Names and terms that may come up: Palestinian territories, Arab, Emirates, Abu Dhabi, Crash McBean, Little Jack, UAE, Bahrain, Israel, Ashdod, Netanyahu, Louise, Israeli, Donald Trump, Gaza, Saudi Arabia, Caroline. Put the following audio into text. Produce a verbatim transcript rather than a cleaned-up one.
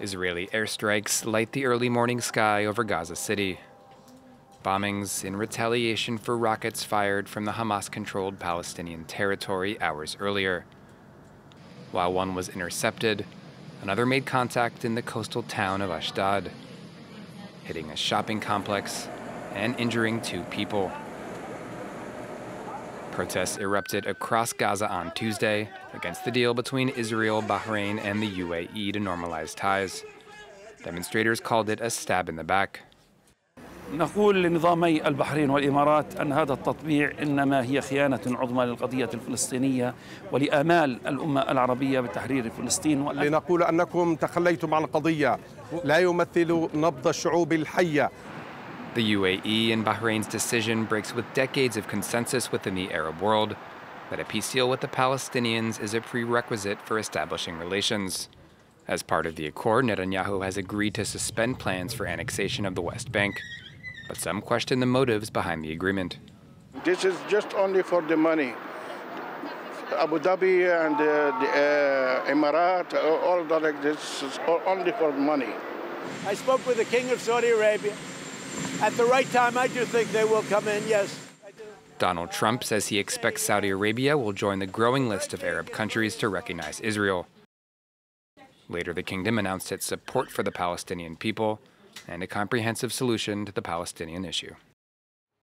Israeli airstrikes light the early morning sky over Gaza City. Bombings in retaliation for rockets fired from the Hamas-controlled Palestinian territory hours earlier. While one was intercepted, another made contact in the coastal town of Ashdod, hitting a shopping complex and injuring two people. Protests erupted across Gaza on Tuesday against the deal between Israel, Bahrain, and the U A E to normalize ties. Demonstrators called it a stab in the back. نقول لنظامي البحرين والإمارات أن هذا التطبيع إنما هي خيانة عظمى للقضية الفلسطينية ولآمال الأمة العربية بتحرير فلسطين. لنقول أنكم تخليتم عن قضية لا يمثل نبض الشعوب الحية. The U A E and Bahrain's decision breaks with decades of consensus within the Arab world that a peace deal with the Palestinians is a prerequisite for establishing relations. As part of the accord, Netanyahu has agreed to suspend plans for annexation of the West Bank, but some question the motives behind the agreement. This is just only for the money. Abu Dhabi and the, the uh, Emirates, all that like this is only for money. I spoke with the King of Saudi Arabia. At the right time, I do think they will come in, yes. Donald Trump says he expects Saudi Arabia will join the growing list of Arab countries to recognize Israel. Later, the kingdom announced its support for the Palestinian people and a comprehensive solution to the Palestinian issue.